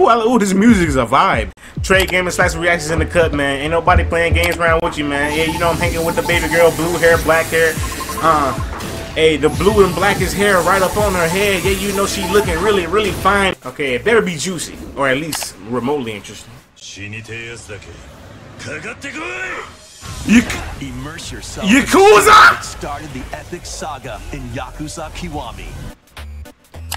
Ooh, this music is a vibe. Trey Gaming Slice of Reactions in the cut, man. Ain't nobody playing games around with you, man. Yeah, you know I'm hanging with the baby girl, blue hair, black hair. Hey, the blue and black is hair right up on her head. Yeah, you know she looking really, really fine. Okay, it better be juicy, or at least remotely interesting. Immerse yourself Yakuza! It started the epic saga in Yakuza Kiwami.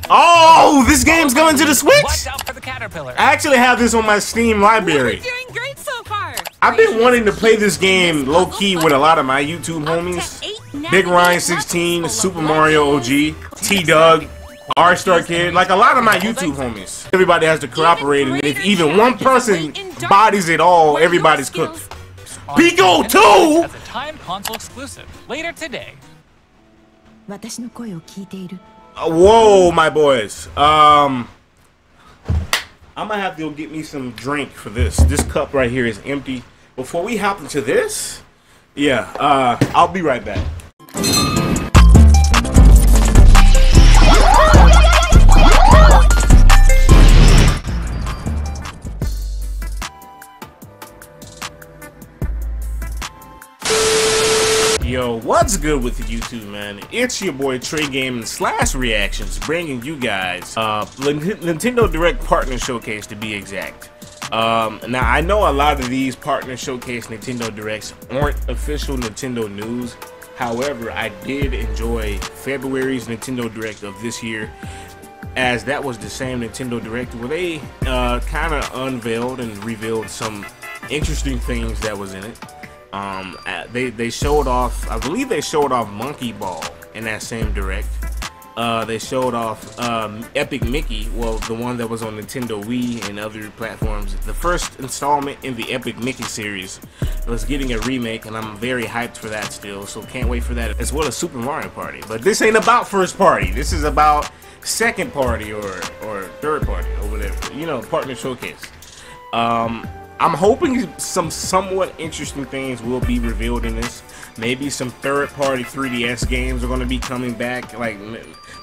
Oh, this game's going to the Switch? Watch out for the caterpillar. I actually have this on my Steam library. We're doing great so far. I've been wanting to play this game low-key with a lot of my YouTube homies. Big Ryan 16, Super Mario OG, T-Dug, R-Star Kid, like a lot of my YouTube homies. Everybody has to cooperate, and if even one person bodies it all, everybody's cooked. Pico 2! As a Time console exclusive later today. Whoa, my boys. I'm gonna have to go get me some drink for this. This cup right here is empty. Before we hop into this, yeah, I'll be right back. Yo, what's good with the YouTube, man? It's your boy Trey Gaming Slash Reactions, bringing you guys Nintendo Direct Partner Showcase, to be exact. Now, I know a lot of these Partner Showcase Nintendo Directs aren't official Nintendo news. However, I did enjoy February's Nintendo Direct of this year, as that was the same Nintendo Direct where they kind of unveiled and revealed some interesting things that was in it. They showed off, I believe they showed off Monkey Ball in that same direct. They showed off Epic Mickey, well, the one that was on Nintendo Wii and other platforms. The first installment in the Epic Mickey series was getting a remake, and I'm very hyped for that still, so can't wait for that, as well as Super Mario Party. But this ain't about first party, this is about second party or third party or whatever, you know, partner showcase. I'm hoping some somewhat interesting things will be revealed in this. Maybe some third-party 3DS games are going to be coming back. Like,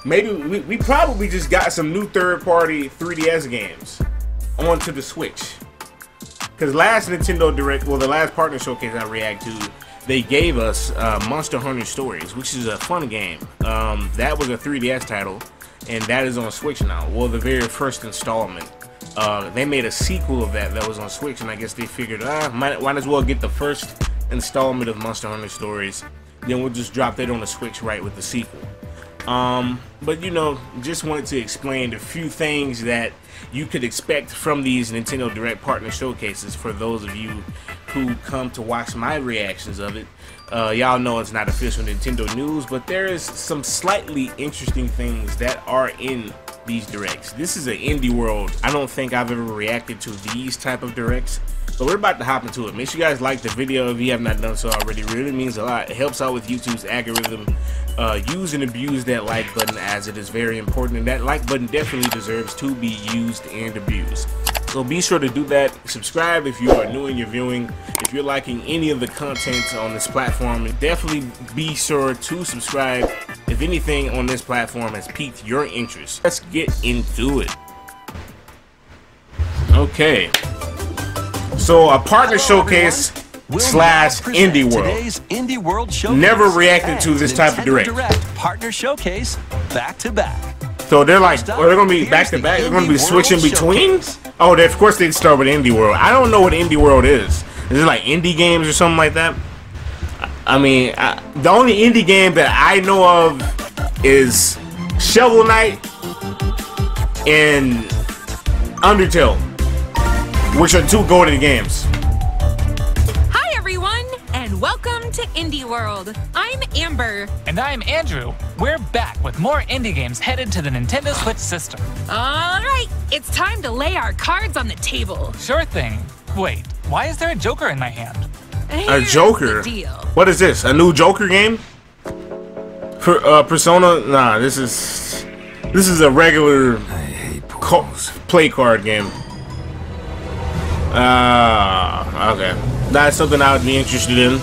maybe we probably just got some new third-party 3DS games onto the Switch. Because last Nintendo Direct, well, the last partner showcase I react to, they gave us Monster Hunter Stories, which is a fun game. That was a 3DS title, and that is on Switch now. Well, the very first installment. They made a sequel of that was on Switch, and I guess they figured, might as well get the first installment of Monster Hunter Stories, then we'll just drop that on the Switch right with the sequel. But you know, just wanted to explain a few things that you could expect from these Nintendo Direct Partner Showcases for those of you who come to watch my reactions of it. Y'all know it's not official Nintendo news, but there is some slightly interesting things that are in these directs. This is an indie world. I don't think I've ever reacted to these type of directs, but we're about to hop into it. Make sure you guys like the video if you have not done so already. It really means a lot. It helps out with YouTube's algorithm. Use and abuse that like button, as it is very important, and that like button definitely deserves to be used and abused. So be sure to do that. Subscribe if you are new and you're viewing. If you're liking any of the content on this platform, definitely be sure to subscribe if anything on this platform has piqued your interest. Let's get into it. Okay. So a partner showcase slash indie world. Today's indie world showcase. Never reacted to this type of direct. Partner showcase back to back. So they're like, well, they're gonna be back to back. They're gonna be switching between. Oh, of course they start with indie world. I don't know what indie world is. Is it like indie games or something like that? I mean, the only indie game that I know of is Shovel Knight and Undertale, which are two golden games. Hi everyone, and welcome to Indie World. I'm Amber. And I'm Andrew. We're back with more indie games headed to the Nintendo Switch system. Alright, it's time to lay our cards on the table. Sure thing. Wait, why is there a Joker in my hand? Here's a Joker? What is this? A new Joker game? For Persona? Nah, this is a regular play card game. Okay. That's something I would be interested in.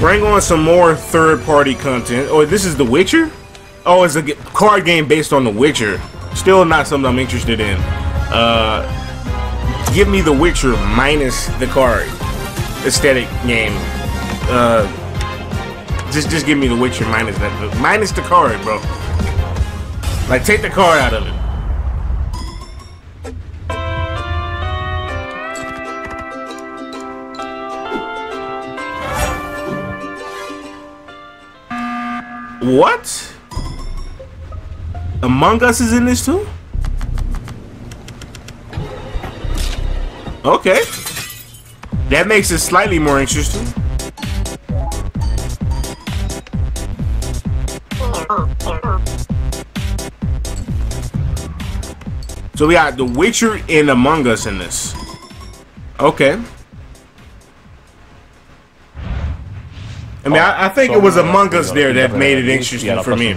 Bring on some more third-party content. Oh, this is The Witcher? Oh, it's a card game based on The Witcher. Still not something I'm interested in. Give me The Witcher minus the card aesthetic game. Just give me The Witcher minus that, minus the card, bro. Like, take the card out of it. What? Among Us is in this too? Okay. That makes it slightly more interesting. So we got The Witcher and Among Us in this. Okay. I mean, I think it was Among Us there that made it interesting for me.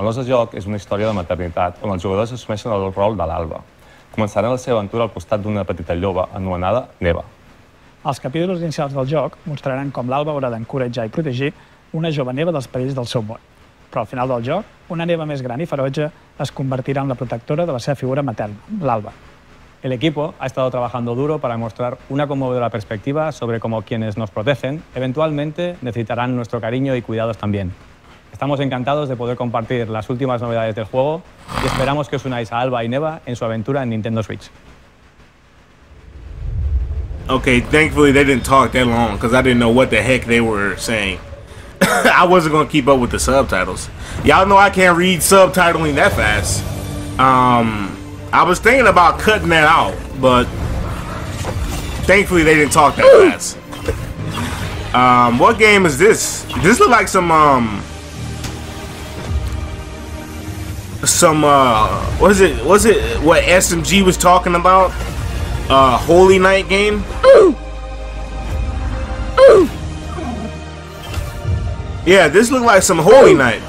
El nostre joc és una història de maternitat on els jugadors assumeixen el rol de l'Alba. Començaran la seva aventura al costat d'una petita lloba anomenada Neva. Els capítols inicials del joc mostraran com l'Alba haurà d'encoratjar i protegir una jove neva dels perills del seu món. Però al final del joc, una neva més gran i feroge es convertirà en la protectora de la seva figura materna, l'Alba. El equipo ha estado trabajando duro para mostrar una conmovedora perspectiva sobre cómo quienes nos protegen eventualmente necesitarán nuestro cariño y cuidados también. Estamos encantados de poder compartir las últimas novedades del juego y esperamos que os unáis a Alba y Neva en su aventura en Nintendo Switch. Okay, thankfully they didn't talk that long because I didn't know what the heck they were saying. I wasn't gonna keep up with the subtitles. Y'all know I can't read subtitling that fast. I was thinking about cutting that out, but thankfully they didn't talk that fast. What game is this? This look like was it what SMG was talking about? Holy Knight game? Yeah, this looked like some Holy Knight,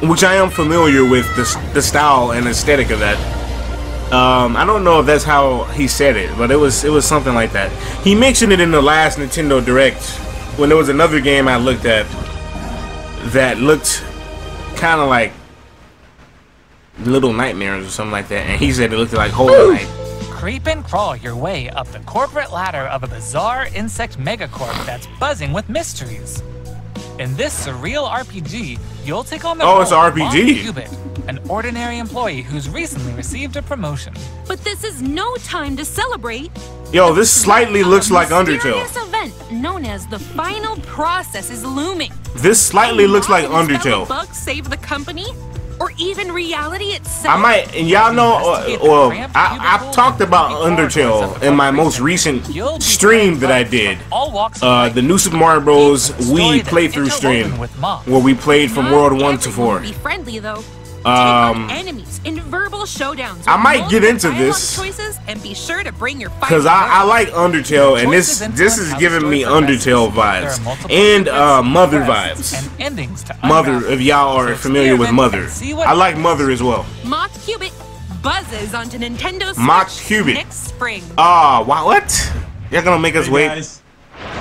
which I am familiar with the style and aesthetic of that. I don't know if that's how he said it, but it was something like that. He mentioned it in the last Nintendo Direct when there was another game I looked at that looked kind of like Little Nightmares or something like that, and he said it looked like Holy Knight. Creep and crawl your way up the corporate ladder of a bizarre insect megacorp that's buzzing with mysteries. In this surreal RPG, you'll take on the role of Bob Cuban, an ordinary employee who's recently received a promotion. But this is no time to celebrate. Yo, this slightly looks like Undertale. This event known as the final process is looming. This slightly looks like Undertale. Bug save the company, or even reality itself. I might, and y'all know, well, I've talked about Undertale in my most recent stream that I did, the new Super Mario Bros Wii playthrough stream, where we played from World 1 to 4. I might get into this because I like Undertale, and this is giving me Undertale vibes and Mother vibes. Mother, if y'all are familiar with Mother, I like Mother as well. Mock Cubit buzzes onto Nintendo Switch next spring. Ah, what? You're gonna make us wait.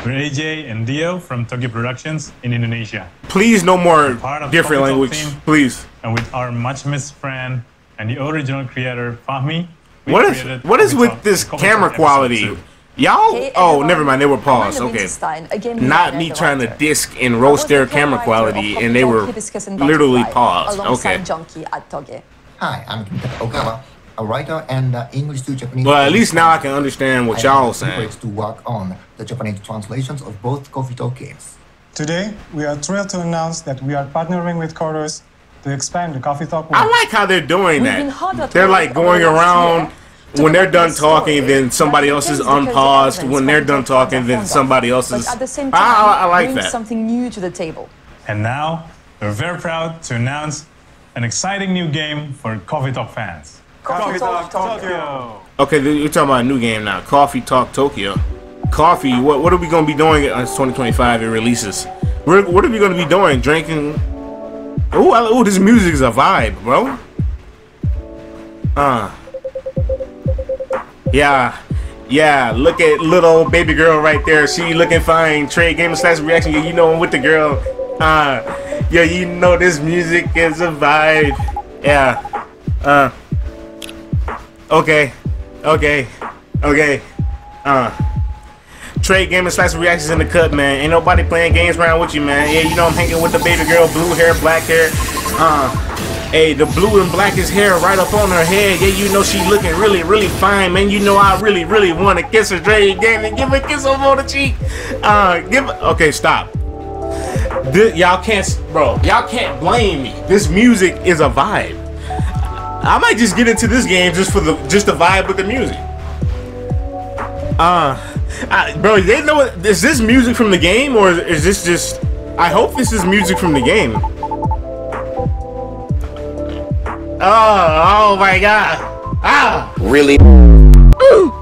We're AJ and Dio from Tokyo Productions in Indonesia. Please, no more different language, please. And with our much missed friend and the original creator Fahmi. What is with this camera quality? Y'all, oh, never mind, they were paused. Okay, not me trying to disc and roast their camera quality, and they were literally paused. Okay. Hi, I'm Okawa, a writer and English to Japanese. Well, at least now I can understand what y'all saying. To work on the Japanese translations of both Coffee Talk games. Today, we are thrilled to announce that we are partnering with Kodos to expand the Coffee Talk. I like how they're doing that. They're like going around when they're done talking, then somebody else is unpaused. When they're done talking, then somebody else is. I like that. Something new to the table. And now, we're very proud to announce an exciting new game for Coffee Talk fans. Coffee Talk Tokyo. Okay, you're talking about a new game now. Coffee Talk Tokyo. Coffee. What are we gonna be doing? It's 2025. It releases. What are we gonna be doing? Drinking. Oh, this music's a vibe, bro. Yeah. Look at little baby girl right there. She looking fine. Trey Gaming /reaction. You know I'm with the girl. Yeah, you know this music is a vibe. Yeah. Okay. Trey Gaming Slice of Reactions in the cut, man. Ain't nobody playing games around with you, man. Yeah, you know I'm hanging with the baby girl, blue hair, black hair. Hey, the blue and black is hair right up on her head. Yeah, you know she looking really, really fine, man. You know I really, really want to kiss her, Trey Gaming. Give her a kiss on the cheek. Okay, stop. Y'all can't, bro. Y'all can't blame me. This music is a vibe. I might just get into this game just for the vibe with the music. Bro, they know what, is this music from the game or is this just? I hope this is music from the game. Oh, oh my god! Ah, really? Ooh.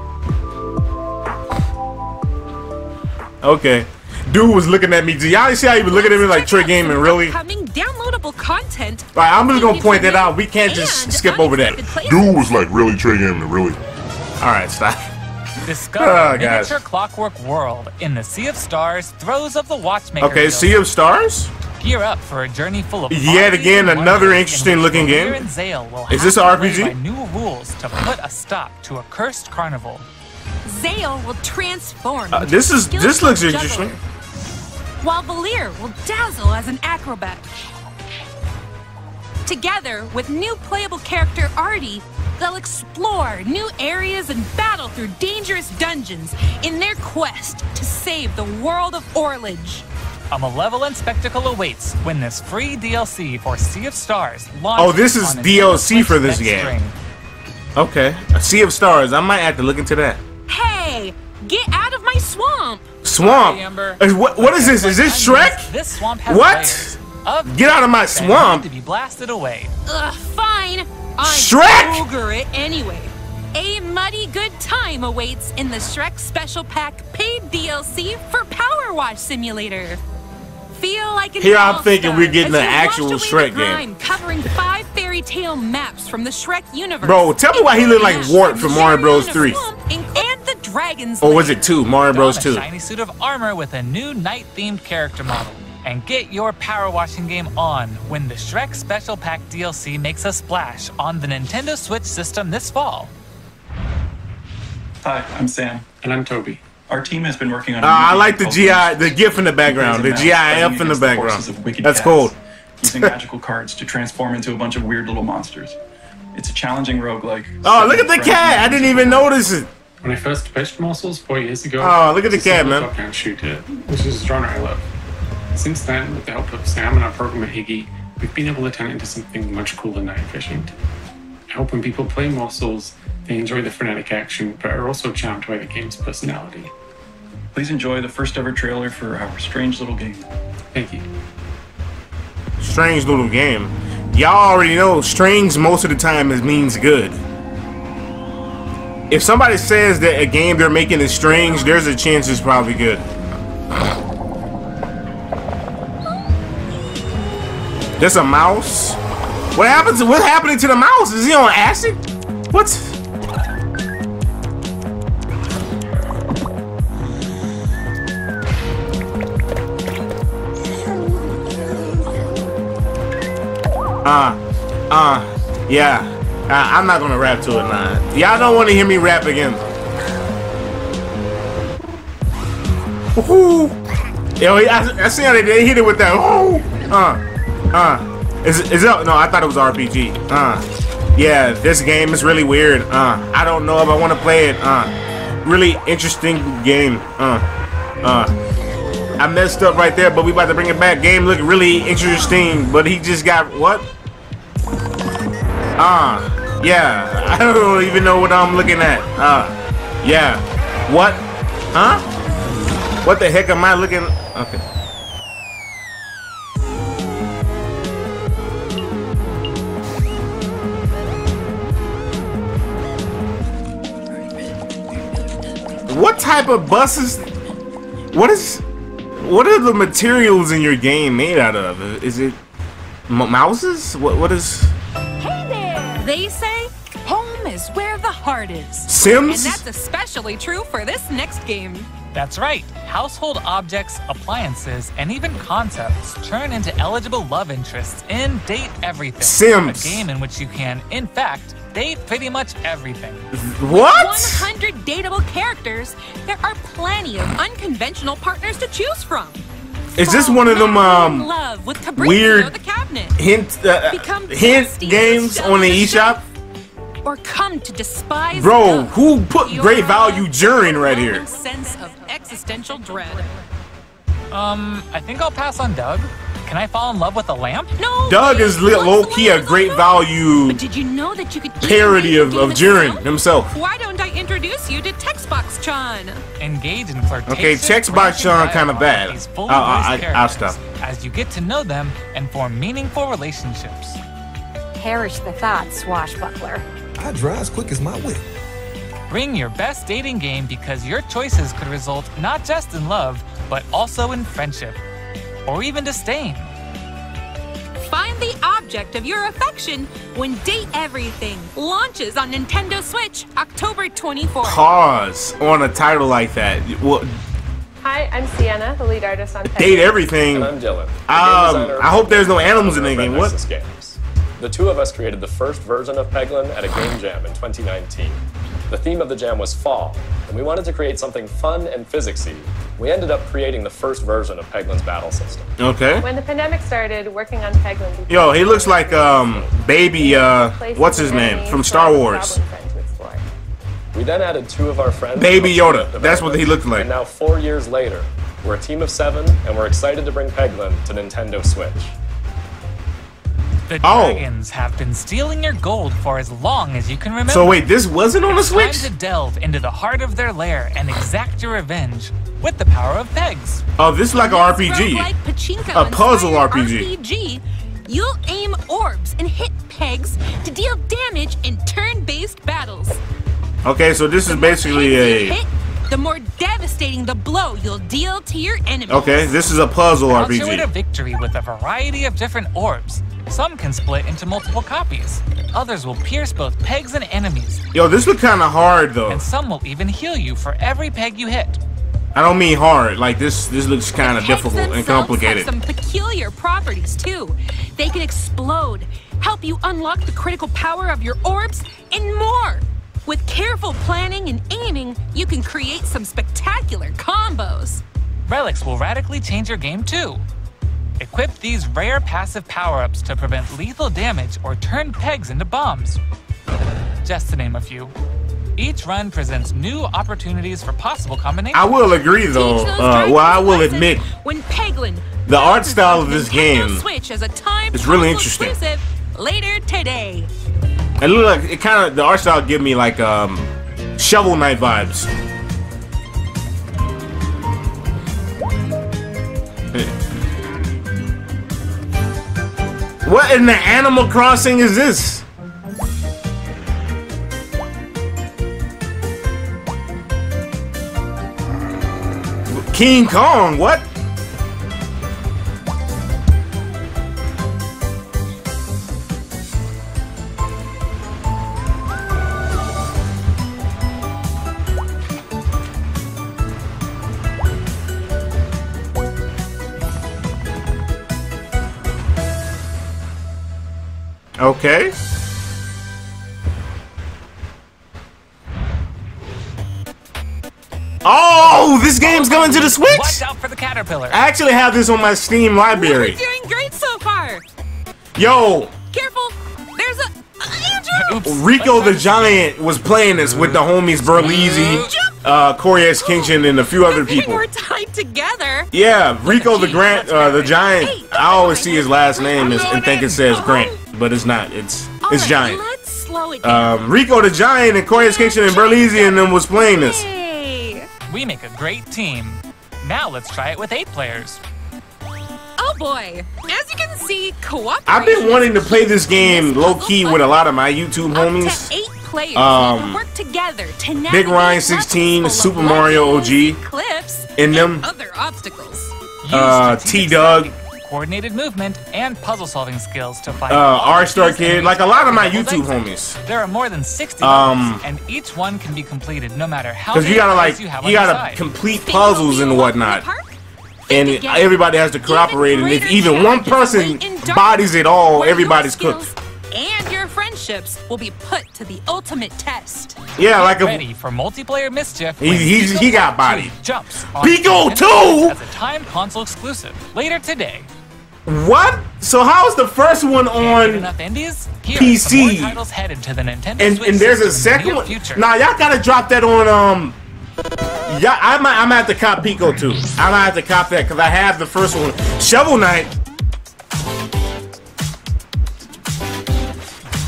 Okay, dude was looking at me. Do y'all see how he was looking at me like Trey Gaming? Really? Downloadable content. All right, I'm just gonna point that out. We can't just skip over that. Dude was like, really, Trey Gaming, really. All right, stop. Discover miniature clockwork world in the Sea of Stars, Throes of the Watchmaker. Okay, Sea of Stars? Gear up for a journey full of yet again another interesting looking game. Is this an RPG? New rules to put a stop to a cursed carnival. Zale will transform. This looks interesting. While Valir will dazzle as an acrobat. Together with new playable character Artie, they'll explore new areas and battle through dangerous dungeons in their quest to save the world of Orlage. A malevolent spectacle awaits when this free DLC for Sea of Stars launches. Oh, this is DLC for this game. Okay, a Sea of Stars. I might have to look into that. Hey, get out of my swamp! Swamp? Amber. What is this? Is this Shrek? This swamp has what? Get out of my swamp! To be blasted away. Ugh, fine. Shrek! Google it anyway. A muddy good time awaits in the Shrek Special Pack paid DLC for PowerWash Simulator. Feel like an here I'm thinking we're getting an actual Shrek game. Covering 5 fairy tale maps from the Shrek universe. Bro, tell me why he looked like Wart from Mario Bros 3. Or was it 2? Mario Bros 2. Shiny suit of armor with a new night-themed character model. And get your power washing game on when the Shrek Special Pack DLC makes a splash on the Nintendo Switch system this fall. Hi, I'm Sam. And I'm Toby. Our team has been working on a I like the GIF in the background, the GIF in the background. That's cool. Using magical cards to transform into a bunch of weird little monsters. It's a challenging roguelike. Oh, look at the cat! I didn't even notice it. When I first pitched Muscles 4 years ago, oh, look at the cat, man. Top-down shooter, which is a genre I love. Since then, with the help of Sam and our programmer Higgy, we've been able to turn it into something much cooler than night fishing. I hope when people play Muscles, they enjoy the frenetic action, but are also charmed by the game's personality. Please enjoy the first ever trailer for our strange little game. Thank you. Strange little game. Y'all already know, strange most of the time means good. If somebody says that a game they're making is strange, there's a chance it's probably good. There's a mouse. What happens? What's happening to the mouse? Is he on acid? What? Yeah. I'm not gonna rap to it, man. Y'all don't want to hear me rap again. Woohoo! Yo, I see how they hit it with that. Woo! Is it? No, I thought it was RPG. Yeah, this game is really weird. I don't know if I want to play it. Really interesting game. I messed up right there, but we about to bring it back. Game look really interesting, but he just got what? Yeah, I don't even know what I'm looking at. Yeah, what? Huh? What the heck am I looking? Okay. What type of buses? What are the materials in your game made out of? Is it mouses? What is? Hey there. They say home is where the heart is. Sims? And that's especially true for this next game. That's right. Household objects, appliances, and even concepts turn into eligible love interests in Date Everything. Sims. A game in which you can, in fact, date pretty much everything. What? With 100 dateable characters, there are plenty of unconventional partners to choose from. Is this one of them weird hint games on the eShop? Or come to despise. Bro, who put great value during right here? Sense of existential dread. I think I'll pass on Doug. Can I fall in love with a lamp? No. Doug is low-key a great value. But did you know that you could parody of Jiren himself? Why don't I introduce you to Textbox-chan? Engage in flirtation. Okay, Textbox-chan kind of bad. I'll stop. As you get to know them and form meaningful relationships. Perish the thought, swashbuckler. I drive as quick as my whip. Bring your best dating game because your choices could result not just in love, but also in friendship, or even disdain. Find the object of your affection when Date Everything launches on Nintendo Switch October 24th. Pause on a title like that. Well, hi, I'm Sienna, the lead artist on Peglin. Date Everything. And I'm Dylan. I hope there's no animals in the game. What? Games. The two of us created the first version of Peglin at a game jam in 2019. The theme of the jam was fall, and we wanted to create something fun and physicsy. We ended up creating the first version of Peglin's battle system. Okay. When the pandemic started, working on Peglin. Yo, he looks like baby. What's his name from Star Wars? We then added two of our friends. Baby Yoda. That's what he looked like. And now 4 years later, we're a team of 7, and we're excited to bring Peglin to Nintendo Switch. The dragons have been stealing your gold for as long as you can remember. So wait, this wasn't on the Switch? It's time to delve into the heart of their lair and exact your revenge with the power of pegs. Oh, this is like an RPG. A puzzle RPG. You'll aim orbs and hit pegs to deal damage in turn-based battles. Okay, so this is basically a... The more devastating the blow you'll deal to your enemy. Okay, this is a puzzle RPG. Calculate a victory with a variety of different orbs. Some can split into multiple copies. Others will pierce both pegs and enemies. Yo, this was kind of hard though. And some will even heal you for every peg you hit. I don't mean hard. Like this looks kind of difficult and complicated. Some peculiar properties too. They can explode, help you unlock the critical power of your orbs, and more. With careful planning and aiming, you can create some spectacular combos. Relics will radically change your game too. Equip these rare passive power-ups to prevent lethal damage or turn pegs into bombs. Just to name a few. Each run presents new opportunities for possible combinations. I will agree though, well I will admit, when Peglin, the art style of this game is really interesting. Later today. It look like it kind of the art style give me like Shovel Knight vibes. What in the Animal Crossing is this? King Kong, what? Okay. Oh, this game's coming to the Switch. Watch out for the caterpillar. I actually have this on my Steam library. You're doing great so far. Yo. Careful. There's a Andrew. Rico the Giant was playing this with the homies Berlizzi, Corias Kingston, and a few other people. We're tied together. Yeah, Rico the Giant. I always see his last name and think it says Grant. But it's not. It's right, Giant. Let's slow it down. Rico the Giant and Corias Kingston and Berlizzi and them was playing this. We make a great team. Now let's try it with 8 players. Oh boy! As you can see, cooperation. I've been wanting to play this game low key with a lot of my YouTube homies. Up to 8 players work together to navigate Big Ryan 16, Super Mario OG, cliffs, and them other obstacles. T Doug. coordinated movement, and puzzle-solving skills to find R-Star Kid, like a lot of my YouTube homies. There are more than 60 levels, and each one can be completed no matter how many you have on your side. You gotta complete puzzles and whatnot. And everybody has to cooperate, and if even one person bodies it all, everybody's cooked. And your friendships will be put to the ultimate test. Yeah, like ready for multiplayer mischief. He got bodied. Jumps on Pico 2 as a time console exclusive later today. What? So how's the first one on PC? Titles headed to the Nintendo and there's a second one. Nah, y'all gotta drop that on yeah, I'm gonna have to cop Pico 2. I'm gonna have to cop that because I have the first one, Shovel Knight.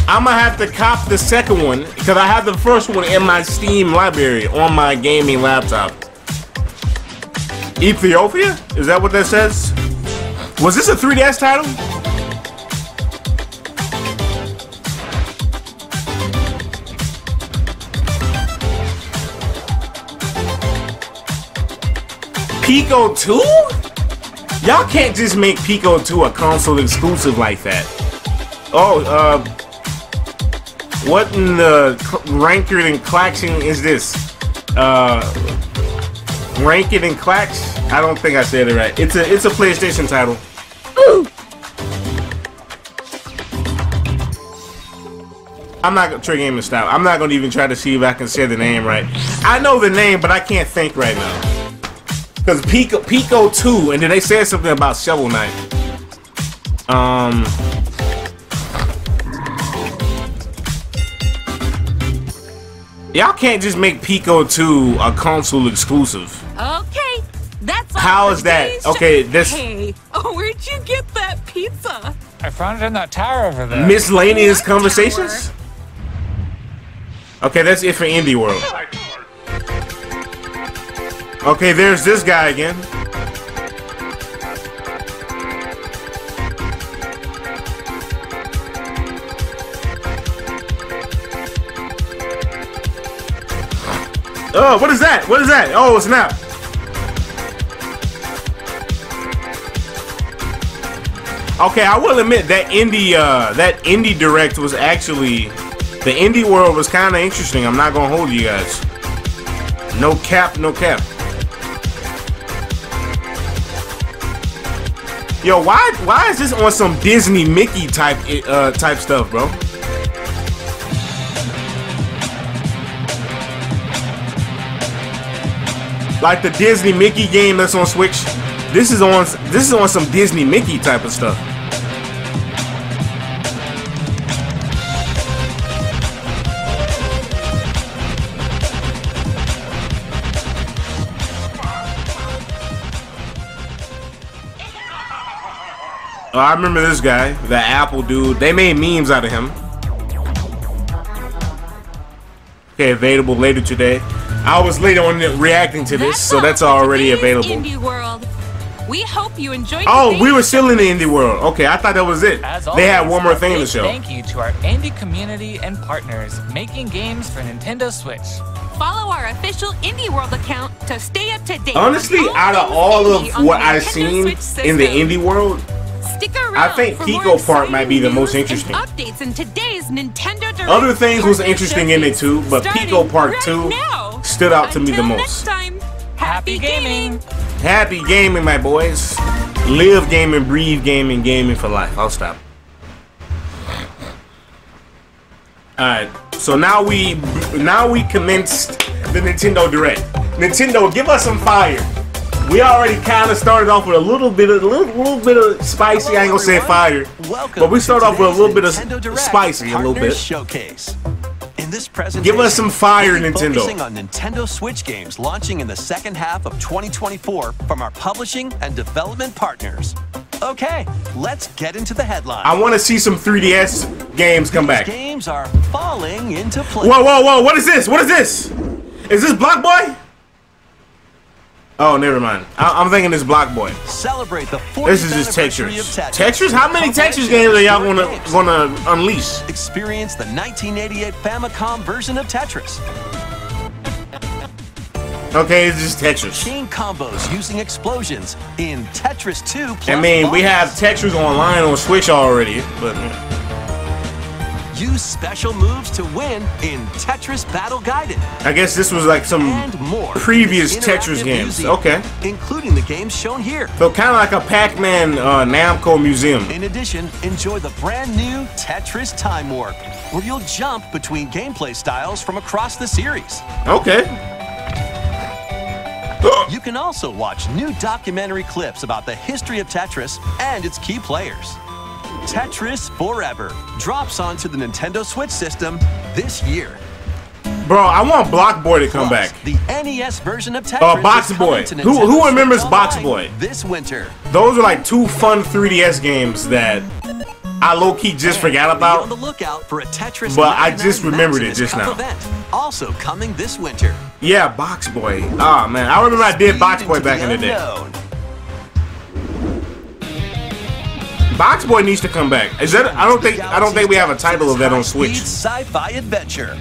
I'm gonna have to cop the second one because I have the first one in my Steam library on my gaming laptop. Ethiopia? Is that what that says? Was this a 3DS title? Pico 2? Y'all can't just make Pico 2 a console exclusive like that. Oh, what in the ranked and claxing is this? Ranked and clax? I don't think I said it right. It's a PlayStation title. Ooh. I'm not gonna Trey Gaming style. I'm not gonna even try to see if I can say the name right. I know the name, but I can't think right now. Cause Pico 2, and then they said something about Shovel Knight. Y'all can't just make Pico 2 a console exclusive. Okay, that's all. How is that? Okay, this. Hey, where'd you get that pizza? I found it in that tower over there. Miscellaneous conversations? Okay, that's it for Indie World. Okay, there's this guy again. Oh, what is that? What is that? Oh, snap. Okay, I will admit that Indie Direct was actually... The Indie World was kind of interesting. I'm not going to hold you guys. No cap, no cap. Yo, why is this on some Disney Mickey type stuff, bro? Like the Disney Mickey game that's on Switch. This is on some Disney Mickey type of stuff. Oh, I remember this guy, the Apple dude. They made memes out of him. Okay, available later today. I was late on reacting to this, so that's already available. Indie World. We hope you enjoyed. Oh, we were still in the Indie World. Okay, I thought that was it. They had one more thing to show. Thank you to our indie community and partners making games for Nintendo Switch. Follow our official Indie World account to stay up to date. Honestly, out of all of what I've seen in the Indie World, I think Pico Park might be the most interesting. Updates in today's Nintendo Direct. Other things was interesting in it too, but Pico Park 2 stood out to me the most. Happy gaming! Happy gaming, my boys. Live gaming, breathe gaming, gaming for life. I'll stop. Alright, so now we commenced the Nintendo Direct. Nintendo, give us some fire. We already kind of started off with a little bit of spicy. Hello, I ain't gonna say fire, but we started off with a little bit of spicy, a little bit. Showcase. In this presentation, give us some fire, Nintendo. Focusing on Nintendo Switch games launching in the second half of 2024 from our publishing and development partners. Okay, let's get into the headline. I want to see some 3DS games come back. These games are falling into place. Whoa, whoa, whoa! What is this? What is this? Is this Box Boy? Oh, never mind. I'm thinking this Box Boy. Celebrate the 40th. This is just Textures. Textures? How many Textures games are y'all gonna unleash? Experience the 1988 Famicom version of Tetris. Okay, it's just Tetris. Chain combos using explosions in Tetris 2. I mean, we have Tetris online on Switch already, but use special moves to win in Tetris Battle Guided. I guess this was like some previous Tetris games. Okay. Including the games shown here. So kind of like a Pac-Man Namco museum. In addition, enjoy the brand new Tetris Time Warp, where you'll jump between gameplay styles from across the series. Okay. You can also watch new documentary clips about the history of Tetris and its key players. Tetris Forever drops onto the Nintendo Switch system this year. Bro, I want Block Boy to come back. The NES version of Tetris. Box Boy. Who remembers Box Boy? This winter. Those are like two fun 3DS games that I low-key just forgot about. On the lookout for a Tetris, but I just remembered it just now. Also coming this winter. Yeah, Box Boy. Ah, man, I remember I did Box Boy back in the day. Box Boy needs to come back. Is that? I don't think we have a title of that on Switch. Sci-fi adventure.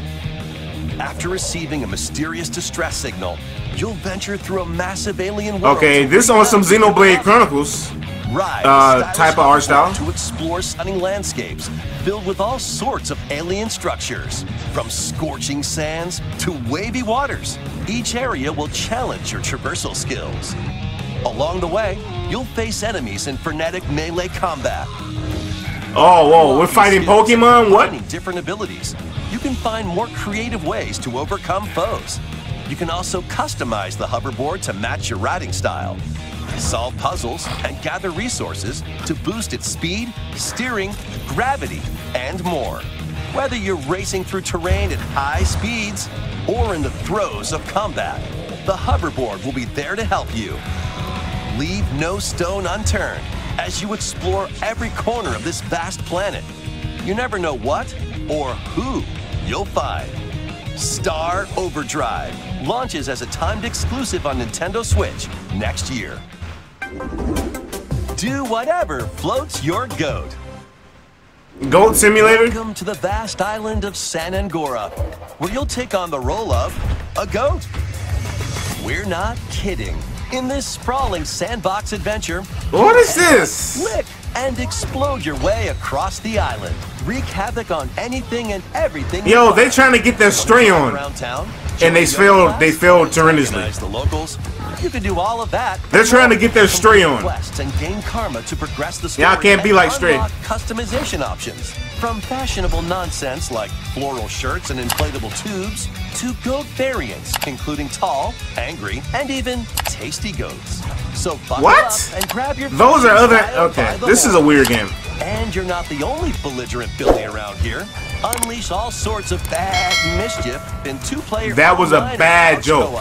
After receiving a mysterious distress signal, you'll venture through a massive alien world. Okay, this on some Xenoblade Chronicles type of art style. To explore stunning landscapes filled with all sorts of alien structures, from scorching sands to wavy waters. Each area will challenge your traversal skills. Along the way, you'll face enemies in frenetic melee combat. Oh, whoa, we're fighting Pokemon? What? Different abilities. You can find more creative ways to overcome foes. You can also customize the hoverboard to match your riding style. Solve puzzles and gather resources to boost its speed, steering, gravity, and more. Whether you're racing through terrain at high speeds or in the throes of combat, the hoverboard will be there to help you. Leave no stone unturned as you explore every corner of this vast planet. You never know what or who you'll find. Star Overdrive launches as a timed exclusive on Nintendo Switch next year. Do whatever floats your goat. Goat Simulator? Welcome to the vast island of San Angora, where you'll take on the role of a goat. We're not kidding. In this sprawling sandbox adventure, what is this? Lick and explode your way across the island. Wreak havoc on anything and everything. Yo, they're trying to get their stray on. Town, and they failed tremendously. The locals. You can do all of that. They're trying to get their stray on. And gain karma to progress the story. Y'all can't be like stray. Customization options. From fashionable nonsense like floral shirts and inflatable tubes to goat variants, including tall, angry, and even tasty goats. So what? And grab your those are other. Okay, this is a weird game. And you're not the only belligerent Billy around here. Unleash all sorts of bad mischief in two-player. That was a bad joke.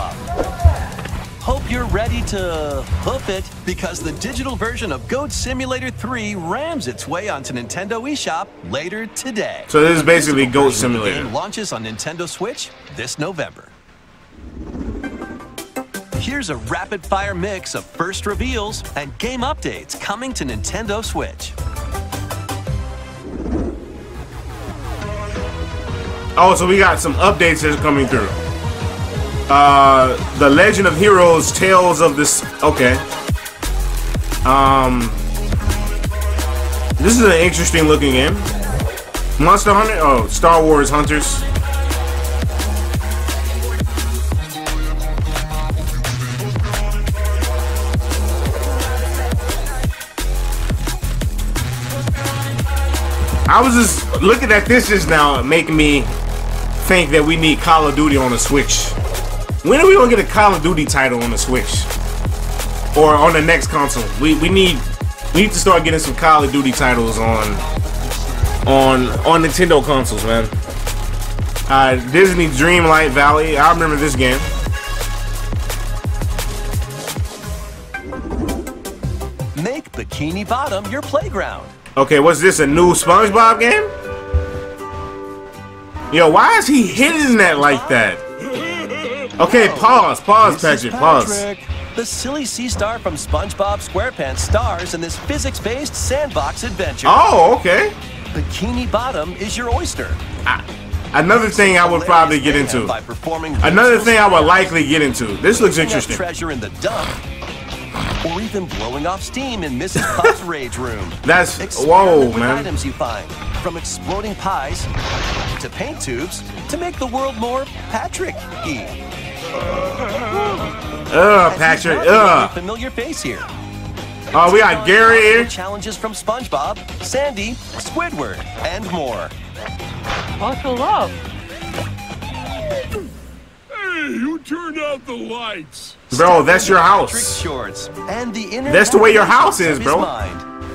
Hope you're ready to hoof it, because the digital version of Goat Simulator 3 rams its way onto Nintendo eShop later today. So this is basically Goat Simulator. Launches on Nintendo Switch this November. Here's a rapid-fire mix of first reveals and game updates coming to Nintendo Switch. Oh, so we got some updates that's coming through. The Legend of Heroes, Tales of this. Okay. This is an interesting looking game. Monster Hunter. Oh, Star Wars Hunters. I was just looking at this just now, making me think that we need Call of Duty on the Switch. When are we gonna get a Call of Duty title on the Switch? Or on the next console? We need to start getting some Call of Duty titles on Nintendo consoles, man. Disney Dreamlight Valley, I remember this game. Make Bikini Bottom your playground. Okay, what's this? A new SpongeBob game? Yo, why is he hitting that like that? Okay, pause, Patrick, pause. The silly sea star from SpongeBob SquarePants stars in this physics-based sandbox adventure. Oh, okay. Bikini Bottom is your oyster. Another thing I would probably get into. Another thing I would likely get into. This looks interesting. Treasure in the dump, or even blowing off steam in Mrs. Potts' rage room. That's whoa, man. Items you find, from exploding pies to paint tubes to make the world more Patrick-y. Patrick. Familiar face here. Oh, we got Gary here. Challenges from SpongeBob, Sandy, Squidward, and more. What's the love? Hey, you turned out the lights. Bro, that's your house. Shorts and the inner that's the way your house is, bro.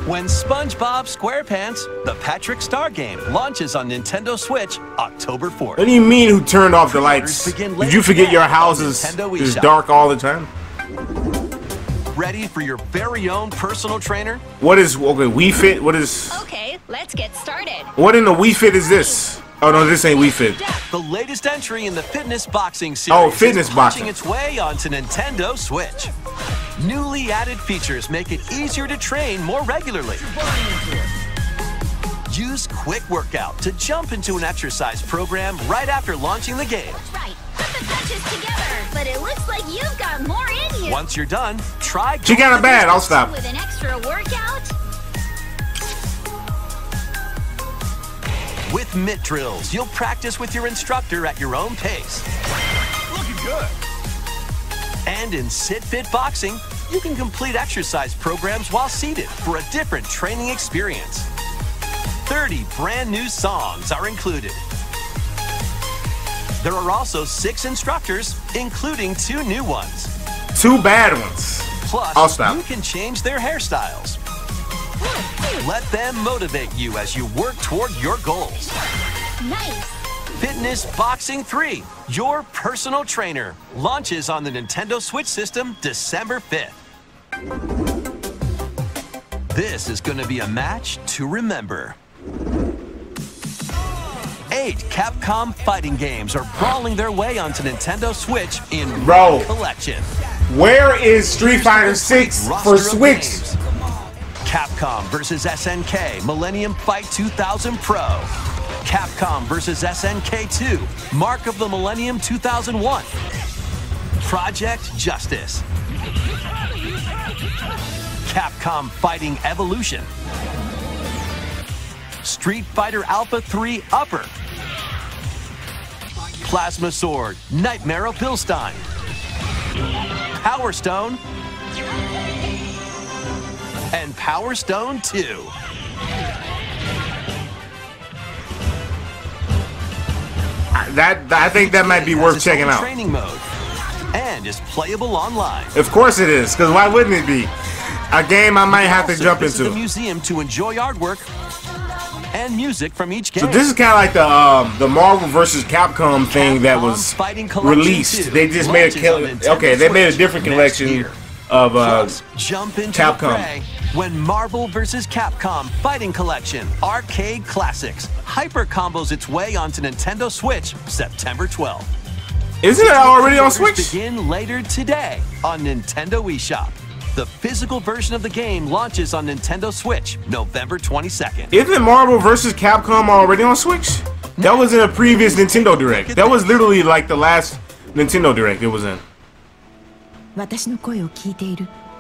When SpongeBob SquarePants, the Patrick Star Game, launches on Nintendo Switch October 4th. What do you mean, who turned off the lights? Did you forget your house is dark all the time? Ready for your very own personal trainer? What is okay? Wii Fit? What is? Okay, let's get started. What in the Wii Fit is this? Oh no, this ain't Wii Fit. The latest entry in the fitness boxing series. Oh, fitness boxing. Punching its way onto Nintendo Switch. Newly added features make it easier to train more regularly. Use Quick Workout to jump into an exercise program right after launching the game. That's right. Put the touches together, but it looks like you've got more in you. Once you're done, try. She got a bad. I'll stop. With an extra workout. With mitt drills, you'll practice with your instructor at your own pace. Looking good. And in Sit Fit Boxing, you can complete exercise programs while seated for a different training experience. 30 brand new songs are included. There are also 6 instructors, including 2 new ones. 2 bad ones. Plus, I'll stop. You can change their hairstyles. Let them motivate you as you work toward your goals. Nice. Fitness Boxing 3, your personal trainer, launches on the Nintendo Switch system December 5th. This is going to be a match to remember. 8 Capcom fighting games are brawling their way onto Nintendo Switch in one collection. Where is Street Fighter 6 for Switch? Capcom vs. SNK Millennium Fight 2000 Pro. Capcom vs. SNK 2 Mark of the Millennium 2001. Project Justice. Capcom Fighting Evolution. Street Fighter Alpha 3 Upper. Plasma Sword, Nightmare of Pilstein. Power Stone. And Power Stone 2. I think that might be worth checking out. Training mode and is playable online. Of course it is, because why wouldn't it be? A game I might have to jump into. The museum to enjoy artwork and music from each game. So this is kind of like the Marvel vs. Capcom thing that was released. They just made a different collection of jump into Capcom. When Marvel vs. Capcom Fighting Collection Arcade Classics Hyper combos its way onto Nintendo Switch September 12th. Isn't it already on Switch? Begin later today on Nintendo eShop. The physical version of the game launches on Nintendo Switch November 22nd. Isn't Marvel vs. Capcom already on Switch? That was in a previous Nintendo Direct. That was literally like the last Nintendo Direct it was in.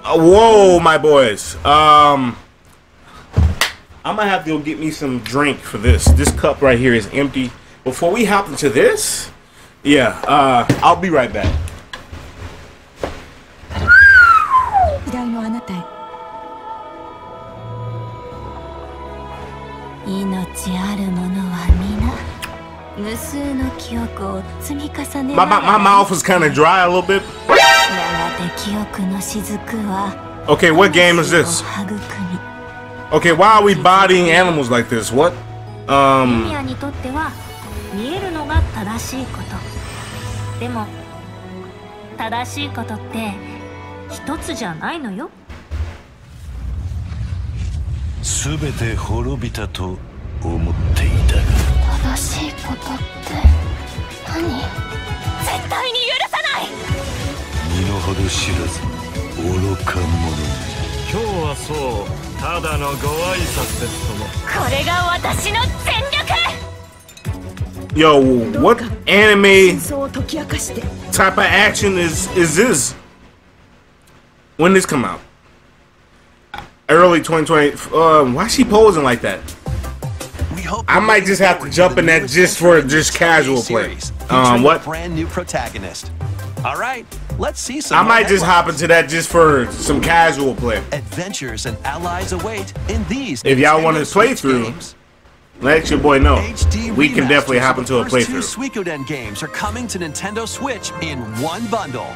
Whoa, my boys. I'm gonna have to go get me some drink for this. This cup right here is empty. Before we hop into this, I'll be right back. My mouth was kind of dry a little bit. Okay, what game is this? Okay, why are we bodying animals like this? What? Yo, what anime type of action is this? When did this come out? Early 2020. Why is she posing like that? I might just have to jump in that just for just casual play. What? Brand new protagonist. All right, let's see some. I might just hop into that just for some casual play. Adventures and allies await in these. If y'all want to play through, let your boy know. We can definitely hop into a playthrough. Two Suikoden games are coming to Nintendo Switch in one bundle.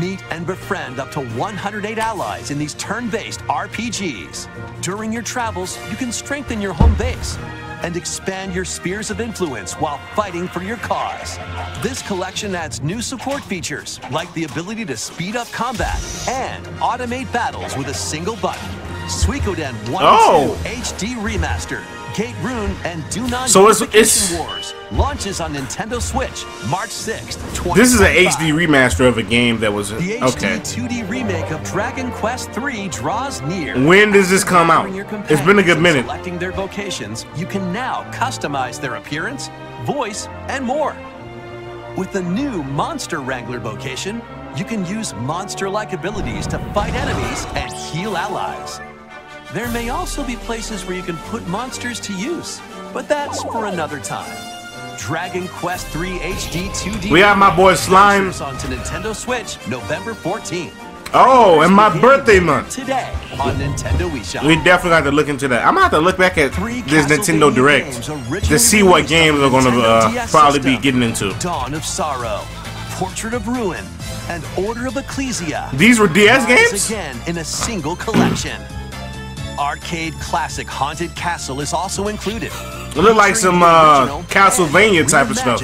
Meet and befriend up to 108 allies in these turn-based RPGs. During your travels, you can strengthen your home base and expand your spheres of influence while fighting for your cause. This collection adds new support features, like the ability to speed up combat and automate battles with a single button. Suikoden 1 and 2 HD Remaster, Gate Rune, and Do Not Notification Wars launches on Nintendo Switch March 6th, 2025. This is an HD remaster of a game that was... The okay. HD 2D remake of Dragon Quest III draws near. When does this come out? It's been a good minute. Selecting their vocations, you can now customize their appearance, voice, and more. With the new Monster Wrangler vocation, you can use monster-like abilities to fight enemies and heal allies. There may also be places where you can put monsters to use, but that's for another time. Dragon Quest III HD 2D. We have my boy Slime onto Nintendo Switch November 14th. Oh, and my birthday month today on Nintendo eShop. We definitely have to look into that. I'm gonna have to look back at this Nintendo Direct to see what games are gonna probably be getting into. Dawn of Sorrow, Portrait of Ruin, and Order of Ecclesia. These were DS games again in a single collection. Arcade classic Haunted Castle is also included. It looked like some Castlevania type of stuff.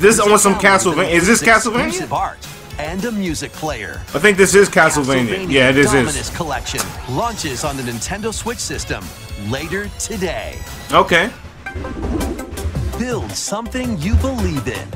This on some Castlevania. Is this Castlevania? Art and a music player. I think this is Castlevania. Yeah, this is. Collection launches on the Nintendo Switch system later today. Okay. Build something you believe in.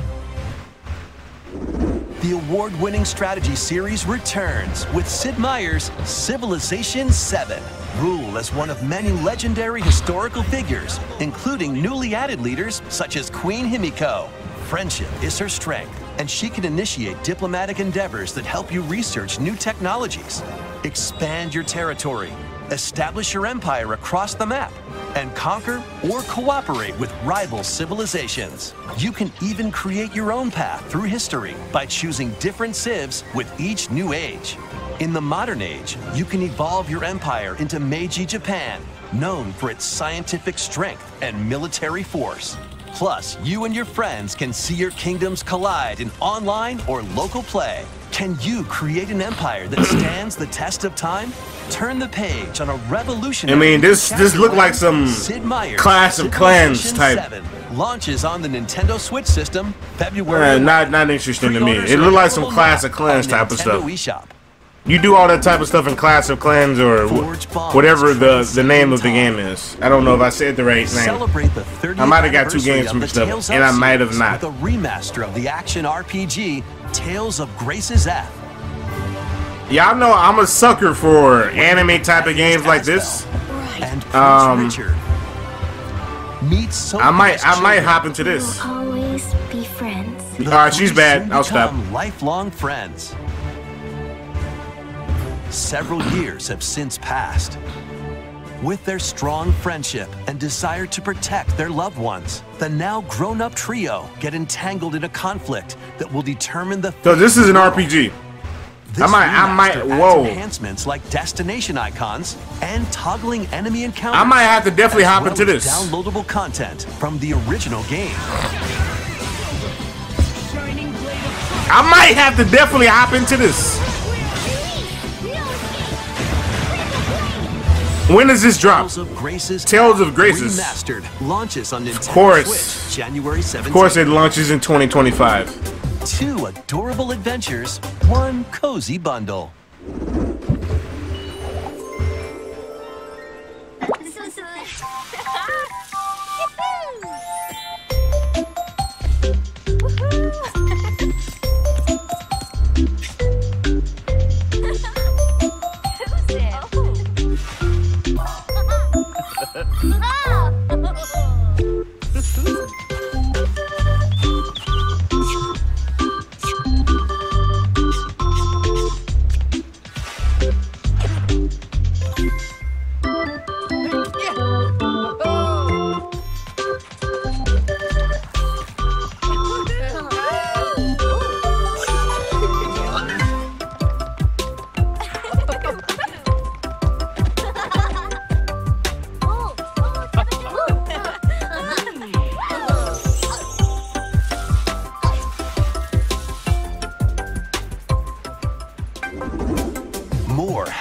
The award-winning strategy series returns with Sid Meier's Civilization 7. Rule as one of many legendary historical figures, including newly added leaders such as Queen Himiko. Friendship is her strength, and she can initiate diplomatic endeavors that help you research new technologies, expand your territory, establish your empire across the map, and conquer or cooperate with rival civilizations. You can even create your own path through history by choosing different civs with each new age. In the modern age, you can evolve your empire into Meiji Japan, known for its scientific strength and military force. Plus, you and your friends can see your kingdoms collide in online or local play. Can you create an empire that stands the test of time? Turn the page on a revolutionary. I mean, this looked like some Sid Meier's Clash of Clans type. 7 launches on the Nintendo Switch system February. Not interesting to me. It looked like some Clash of Clans type of stuff. eShop. You do all that type of stuff in Clash of Clans or whatever the name of the game is. I don't know if I said the right name. I might have got two games mixed up, and I might have not. The remaster of the action RPG Tales of Graces F. Y'all know I'm a sucker for anime type of games like this. I might hop into this. All right, she's bad. I'll stop. Lifelong friends. Several years have since passed. With their strong friendship and desire to protect their loved ones, the now grown-up trio get entangled in a conflict that will determine the... So this is an RPG. I might enhancements like destination icons and toggling enemy encounters. I might have to definitely hop into this. Downloadable content from the original game. I might have to definitely hop into this. When does this drop? Tales of Graces Remastered launches on Nintendo Switch January 17th. Of course it launches in 2025. Two adorable adventures, one cozy bundle.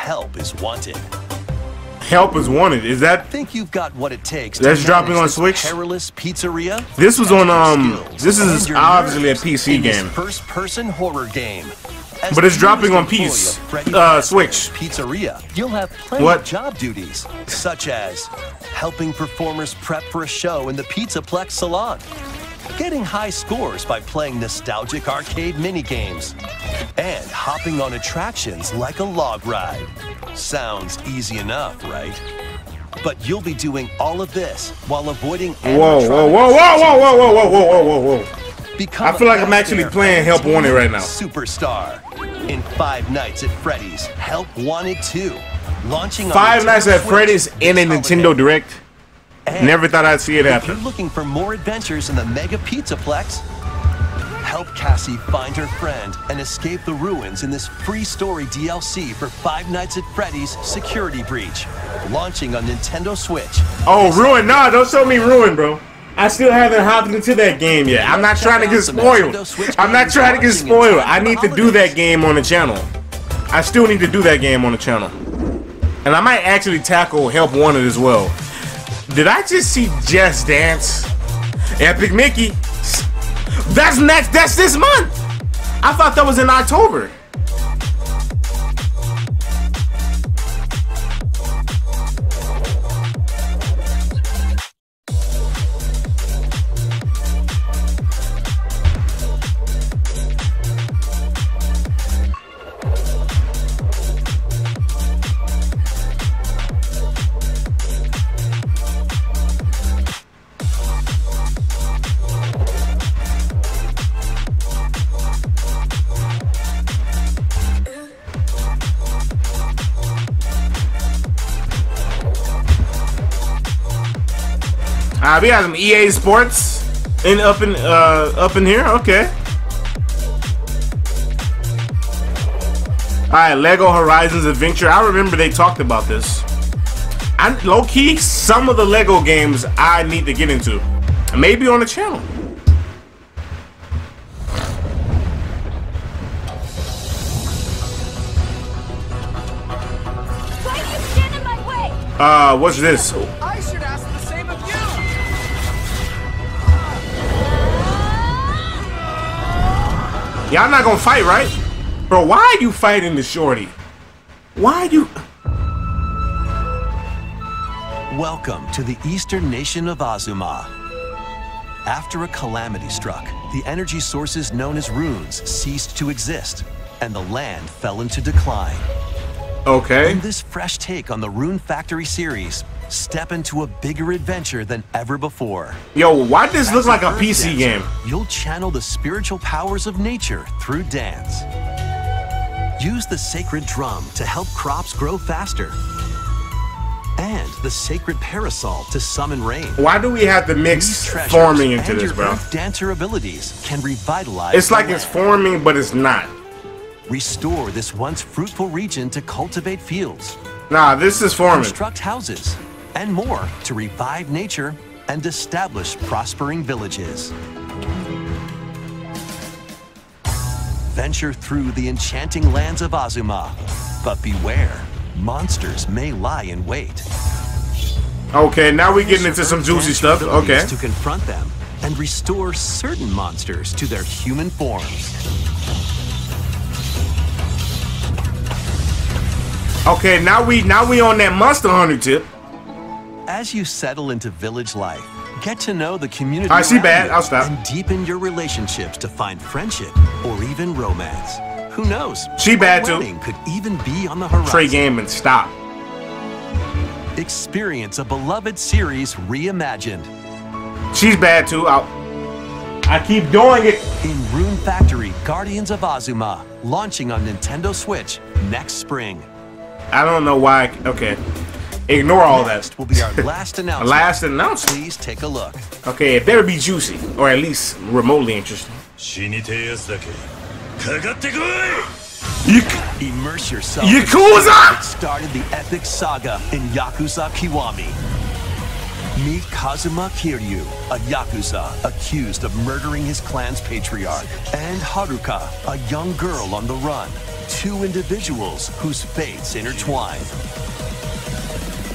help is wanted. Help is wanted. Is that? I think you've got what it takes. That's dropping on Switch. Perilous pizzeria. This was on This is obviously a PC game. First-person horror game. As but it's dropping on PC, Switch. Pizzeria. You'll have plenty of job duties, such as helping performers prep for a show in the Pizzaplex salon, getting high scores by playing nostalgic arcade minigames, and hopping on attractions like a log ride. Sounds easy enough, right? But you'll be doing all of this while avoiding... Whoa, whoa, whoa, whoa, whoa, whoa, whoa, whoa, whoa, whoa, whoa. Become I feel like I'm actually playing Help Wanted right now. Superstar in Five Nights at Freddy's Help Wanted 2. Launching Five Nights at Freddy's in a Nintendo Direct. And never thought I'd see it happen. If you're looking for more adventures in the Mega Pizzaplex, help Cassie find her friend and escape the ruins in this free story DLC for Five Nights at Freddy's Security Breach, launching on Nintendo Switch. Oh, Ruin? Nah, don't show me Ruin, bro. I still haven't hopped into that game yet. I'm not trying to get spoiled. I'm not trying to get spoiled. I need to do that game on the channel. I still need to do that game on the channel. And I might actually tackle Help Wanted as well. Did I just see Just Dance? Epic Mickey. That's next. That's this month. I thought that was in October. We got some EA Sports up in here. Okay. All right, Lego Horizons Adventure. I remember they talked about this. I low key some of the Lego games I need to get into, maybe on the channel. Why do you stand in my way? What's this? Y'all not gonna fight, right? Bro, why are you fighting the shorty? Why are you... Welcome to the eastern nation of Azuma. After a calamity struck, the energy sources known as runes ceased to exist, and the land fell into decline. Okay. In this fresh take on the Rune Factory series, step into a bigger adventure than ever before. Yo, why does this look like a PC game? You'll channel the spiritual powers of nature through dance. Use the sacred drum to help crops grow faster, and the sacred parasol to summon rain. Why do we have to mix farming into this, bro? Dancer abilities can revitalize. It's like it's farming, but it's not. Restore this once fruitful region to cultivate fields. Nah, this is farming. Construct houses and more to revive nature and establish prospering villages. Venture through the enchanting lands of Azuma, but beware, monsters may lie in wait. Okay, now we're getting into some juicy stuff. Okay. To confront them and restore certain monsters to their human forms. Okay, now we on that Monster Hunter tip. As you settle into village life, get to know the community. I see bad. I'll stop. And deepen your relationships to find friendship or even romance. Who knows? She bad too. Could even be on the horizon. Trey Gaming, stop. Experience a beloved series reimagined. She's bad too. I keep doing it. In Rune Factory, Guardians of Azuma, launching on Nintendo Switch next spring. I don't know why. Okay, ignore all that. Next will be our last announcement. Last announcement. Please take a look. Okay, it better be juicy, or at least remotely interesting. Immerse yourself. Yakuza started the epic saga in Yakuza Kiwami. Meet Kazuma Kiryu, a Yakuza accused of murdering his clan's patriarch, and Haruka, a young girl on the run. two individuals whose fates intertwine.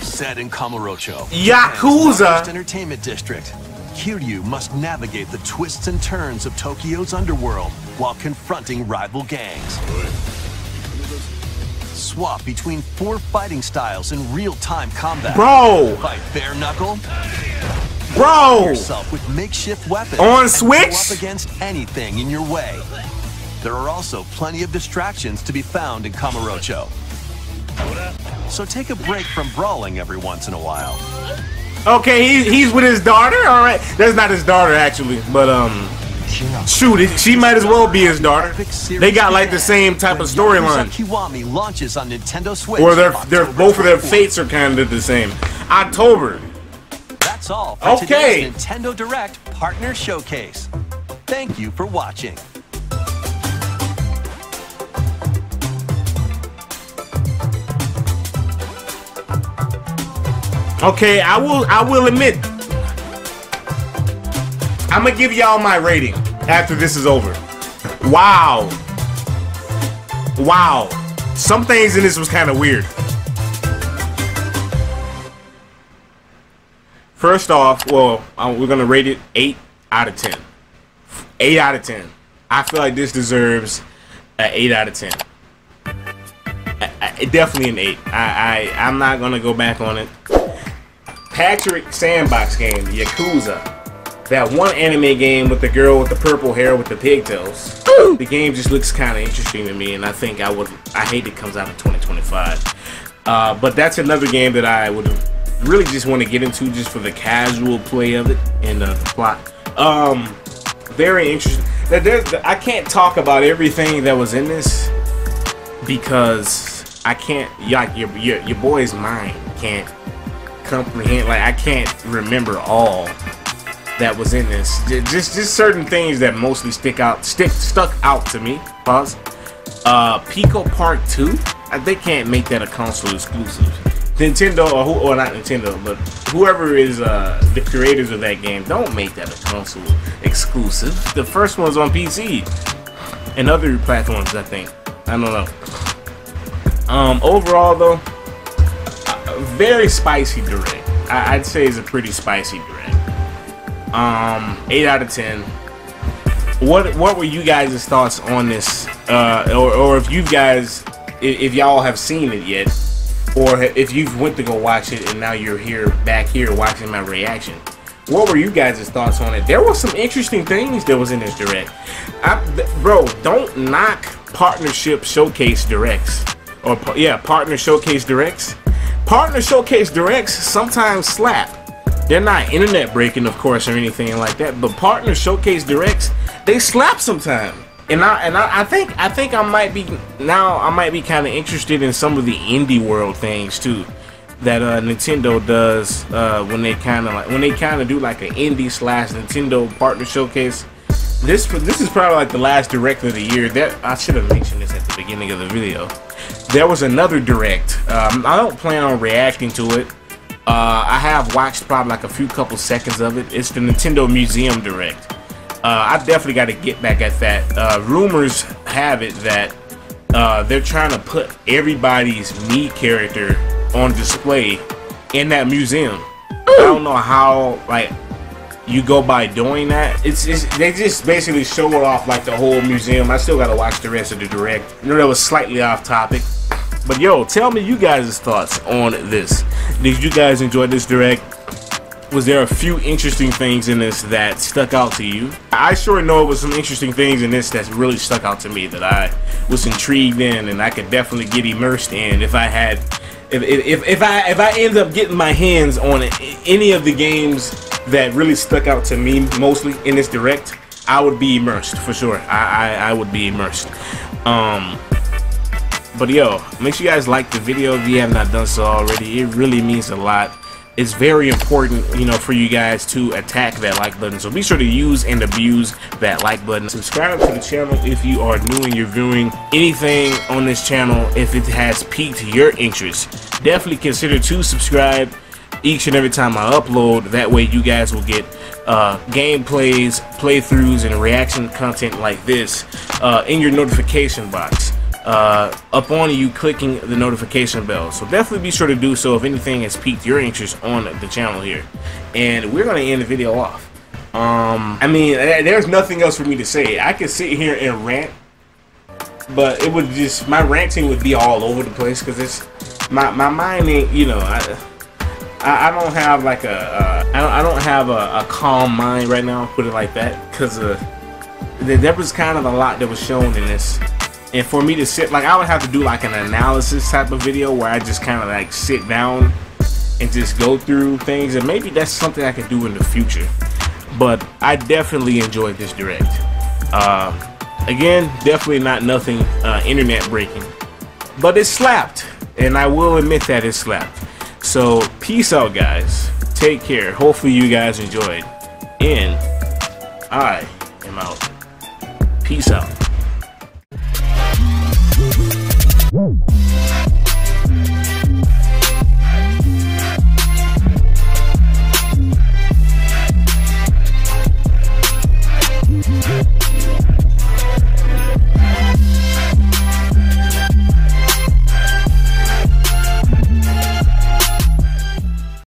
Set in Kamurocho, Yakuza's largest entertainment district, Kiryu must navigate the twists and turns of Tokyo's underworld while confronting rival gangs. Swap between four fighting styles in real-time combat. Bro! Fight bare knuckle. Bro! Yourself with makeshift weapons on Switch? And go up against anything in your way. There are also plenty of distractions to be found in Kamurocho. So take a break from brawling every once in a while. Okay, he's with his daughter? Alright. That's not his daughter, actually. But, shoot, she might as well be his daughter. They got, like, the same type of storyline. Kiwami launches on Nintendo Switch. Or they're both of their fates are kind of the same. October. That's all for today's Nintendo Direct Partner Showcase. Thank you for watching. Okay, I will admit, I'm gonna give y'all my rating after this is over. Wow. Wow. Some things in this was kind of weird. First off, well, we're gonna rate it 8 out of 10. 8 out of 10. I feel like this deserves an 8 out of 10. Definitely an 8. I'm not gonna go back on it. Patrick sandbox game, Yakuza. That one anime game with the girl with the purple hair with the pigtails. Ooh. The game just looks kind of interesting to me, and I think I hate it comes out in 2025. But that's another game that I would really just want to get into just for the casual play of it and the plot. Very interesting. I can't talk about everything that was in this because I can't. Like your boy's mind can't comprehend, like I can't remember all that was in this. Just certain things that mostly stuck out to me. Pause. Pico Park 2. They can't make that a console exclusive. Nintendo or not Nintendo, but whoever is the creators of that game, don't make that a console exclusive. The first one's on PC and other platforms. I think. I don't know. Overall though, very spicy direct. I'd say it's a pretty spicy direct. 8 out of 10. What were you guys' thoughts on this? Or if you guys, if y'all have seen it yet, or if you've went to go watch it and now you're back here watching my reaction. What were you guys' thoughts on it? There were some interesting things that was in this direct. Bro, don't knock partnership showcase directs. Or yeah, partner showcase directs. Partner showcase directs sometimes slap. They're not internet breaking, of course, or anything like that. But partner showcase directs, they slap sometimes. And I think I might be kind of interested in some of the indie world things too, that Nintendo does when they kind of do like an indie / Nintendo partner showcase. This is probably like the last direct of the year. That I should have mentioned this at the beginning of the video. There was another direct. I don't plan on reacting to it. I have watched probably like a couple seconds of it. It's the Nintendo Museum Direct. I definitely got to get back at that. Rumors have it that they're trying to put everybody's Mii character on display in that museum. I don't know how like you go by doing that. They just basically show it off like the whole museum. I still got to watch the rest of the direct. I know that was slightly off topic. But yo, tell me you guys' thoughts on this. Did you guys enjoy this direct? Was there a few interesting things in this that stuck out to you? I sure know it was some interesting things in this that really stuck out to me that I was intrigued in and I could definitely get immersed in if I had, if I end up getting my hands on any of the games that really stuck out to me mostly in this direct, I would be immersed for sure. I would be immersed. But yo, make sure you guys like the video if you have not done so already. It really means a lot. It's very important, you know, for you guys to attack that like button. So be sure to use and abuse that like button. Subscribe to the channel if you are new and you're viewing anything on this channel. If it has piqued your interest, definitely consider to subscribe each and every time I upload. That way you guys will get gameplays, playthroughs, and reaction content like this in your notification box. upon you clicking the notification bell. So definitely be sure to do so if anything has piqued your interest on the channel here. And we're going to end the video off. I mean, there's nothing else for me to say. I could sit here and rant, but it would just, my ranting would be all over the place because it's my mind ain't, you know, I don't have like a I don't have a calm mind right now, put it like that, because there was kind of a lot that was shown in this, and for me to sit, like, I would have to do like an analysis type of video where I just kind of like sit down and just go through things, and maybe that's something I could do in the future. But I definitely enjoyed this direct. Again, definitely not nothing internet breaking, but it slapped, and I will admit that it slapped. So peace out, guys. Take care. Hopefully you guys enjoyed, and I am out. Peace out.